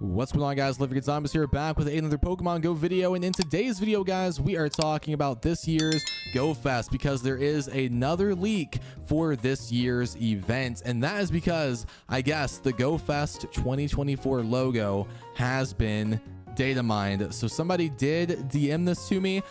What's going on, guys? LiftingandZombies here, back with another Pokemon Go video. And in today's video, guys, we are talking about this year's Go Fest, because there is another leak for this year's event. And that is because, I guess, the Go Fest 2024 logo has been data mined. So somebody did DM this to me.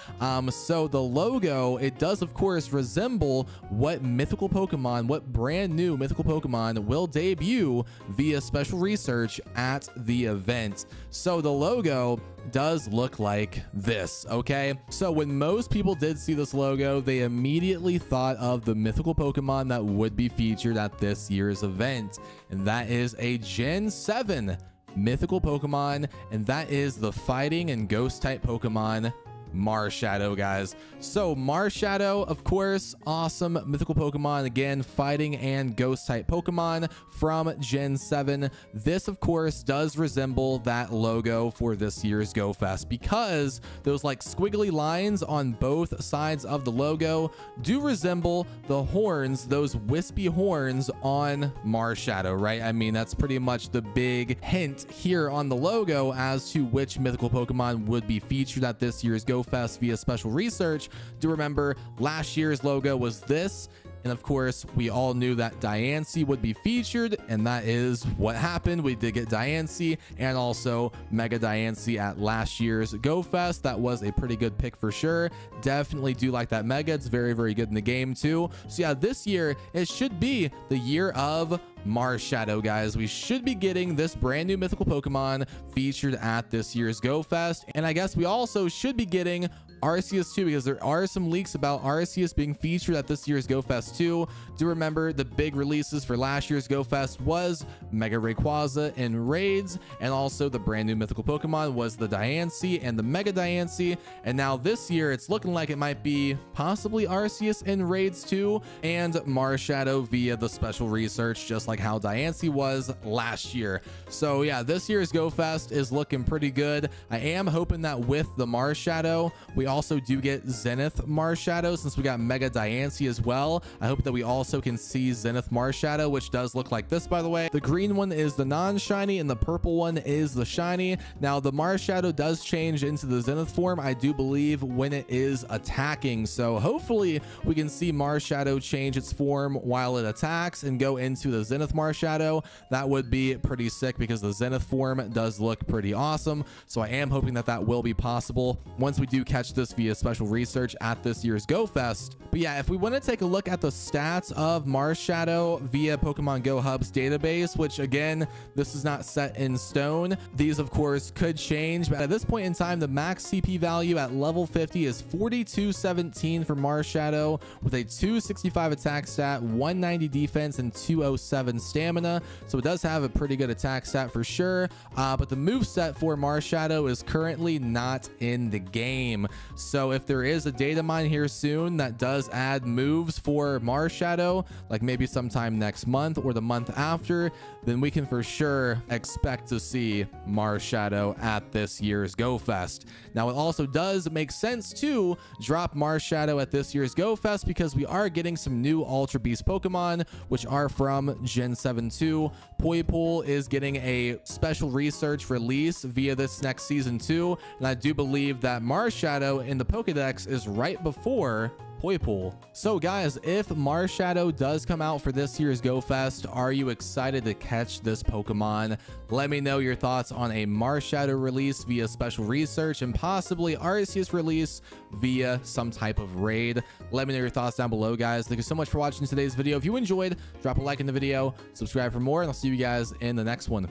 So the logo, it does of course resemble what mythical Pokemon, what brand new mythical Pokemon will debut via special research at the event. So the logo does look like this, okay? So when most people did see this logo, they immediately thought of the mythical Pokemon that would be featured at this year's event. And that is a Gen 7 mythical Pokemon, and that is the fighting and ghost type Pokemon Marshadow, guys. So Marshadow, of course, awesome mythical Pokemon, again fighting and ghost type Pokemon from Gen 7. This of course does resemble that logo for this year's Go Fest, because those like squiggly lines on both sides of the logo do resemble the horns, those wispy horns on Marshadow, right? I mean, that's pretty much the big hint here on the logo as to which mythical Pokemon would be featured at this year's Go Fest via special research. Do remember last year's logo was this, and of course we all knew that Diancie would be featured, and that is what happened. We did get Diancie and also Mega Diancie at last year's Go Fest. That was a pretty good pick for sure. Definitely do like that Mega. It's very, very good in the game too. So yeah, this year it should be the year of Marshadow, guys. We should be getting this brand new mythical Pokemon featured at this year's Go Fest. And I guess we also should be getting Arceus too, because there are some leaks about Arceus being featured at this year's Go Fest too. Do remember the big releases for last year's Go Fest was Mega Rayquaza and Raids, and also the brand new mythical Pokemon was the Diancie and the Mega Diancie. And now this year it's looking like it might be possibly Arceus and Raids too, and Marshadow via the special research, just like how Diancie was last year. So yeah, this year's Go Fest is looking pretty good. I am hoping that with the Marshadow, we also do get Zenith Marshadow, since we got Mega Diancie as well. I hope that we also can see Zenith Marshadow, which does look like this, by the way. The green one is the non-shiny and the purple one is the shiny. Now the Marshadow does change into the Zenith form, I do believe, when it is attacking. So hopefully we can see Marshadow change its form while it attacks and go into the Zenith Marshadow. That would be pretty sick, because the Zenith form does look pretty awesome. So I am hoping that that will be possible once we do catch this via special research at this year's Go Fest. But yeah, if we want to take a look at the stats of Marshadow via Pokemon Go Hub's database, which again, this is not set in stone. These of course could change, but at this point in time, the max CP value at level 50 is 4217 for Marshadow, with a 265 attack stat, 190 defense, and 207 stamina. So it does have a pretty good attack stat for sure. But the moveset for Marshadow is currently not in the game. So if there is a data mine here soon that does add moves for Marshadow, like maybe sometime next month or the month after, then we can for sure expect to see Marshadow at this year's Go Fest. Now it also does make sense to drop Marshadow at this year's Go Fest, because we are getting some new Ultra Beast Pokemon, which are from Gen 7 too. Poipole is getting a special research release via this next season too, and I do believe that Marshadow in the Pokedex is right before Poipole. So guys, if Marshadow does come out for this year's Go Fest, are you excited to catch this Pokemon? Let me know your thoughts on a Marshadow release via special research, and possibly Arceus release via some type of raid. Let me know your thoughts down below, guys. Thank you so much for watching today's video. If you enjoyed, drop a like in the video, subscribe for more, and I'll see you guys in the next one.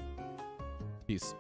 Peace.